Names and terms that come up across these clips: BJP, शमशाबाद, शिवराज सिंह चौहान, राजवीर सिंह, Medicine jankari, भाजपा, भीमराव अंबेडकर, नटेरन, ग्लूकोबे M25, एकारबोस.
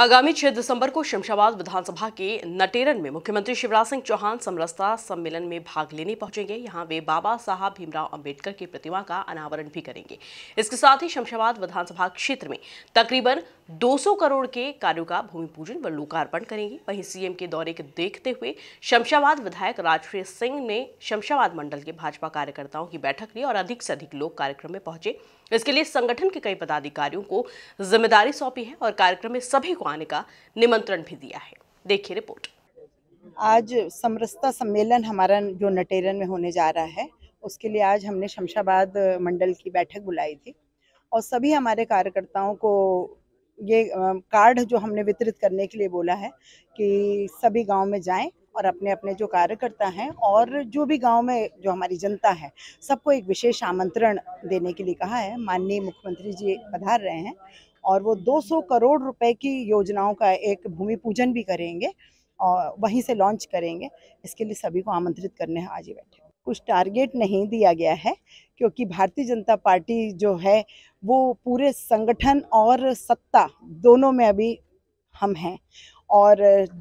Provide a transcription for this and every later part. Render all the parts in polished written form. आगामी 6 दिसंबर को शमशाबाद विधानसभा के नटेरन में मुख्यमंत्री शिवराज सिंह चौहान समरसता सम्मेलन में भाग लेने पहुंचेंगे। यहां वे बाबा साहब भीमराव अंबेडकर की प्रतिमा का अनावरण भी करेंगे। इसके साथ ही शमशाबाद विधानसभा क्षेत्र में तकरीबन 200 करोड़ के कार्यों का भूमि पूजन व लोकार्पण करेंगे। वहीं सीएम के दौरे को देखते हुए शमशाबाद विधायक राजवीर सिंह ने शमशाबाद मंडल के भाजपा कार्यकर्ताओं की बैठक ली और अधिक से अधिक लोग कार्यक्रम में पहुंचे। इसके लिए संगठन के कई पदाधिकारियों को जिम्मेदारी सौंपी है और कार्यक्रम में सभी को आने का निमंत्रण भी दिया है। देखिए रिपोर्ट। आज समरसता सम्मेलन हमारा जो नटेरन में होने जा रहा है, उसके लिए आज हमने शमशाबाद मंडल की बैठक बुलाई थी और सभी हमारे कार्यकर्ताओं को ये कार्ड जो हमने वितरित करने के लिए बोला है कि सभी गांव में जाएं और अपने अपने जो कार्यकर्ता हैं और जो भी गांव में जो हमारी जनता है सबको एक विशेष आमंत्रण देने के लिए कहा है। माननीय मुख्यमंत्री जी पधार रहे हैं और वो 200 करोड़ रुपए की योजनाओं का एक भूमि पूजन भी करेंगे और वहीं से लॉन्च करेंगे। इसके लिए सभी को आमंत्रित करने आज ही बैठे। कुछ टारगेट नहीं दिया गया है क्योंकि भारतीय जनता पार्टी जो है वो पूरे संगठन और सत्ता दोनों में अभी हम हैं और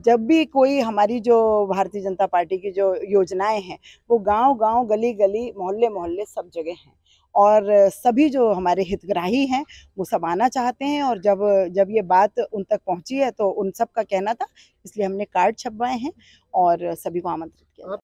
जब भी कोई हमारी जो भारतीय जनता पार्टी की जो योजनाएं हैं वो गांव-गांव, गली-गली, मोहल्ले-मोहल्ले सब जगह हैं और सभी जो हमारे हितग्राही हैं वो सब आना चाहते हैं और जब ये बात उन तक पहुंची है तो उन सब का कहना था, इसलिए हमने कार्ड छपवाए हैं और सभी को आमंत्रित किया।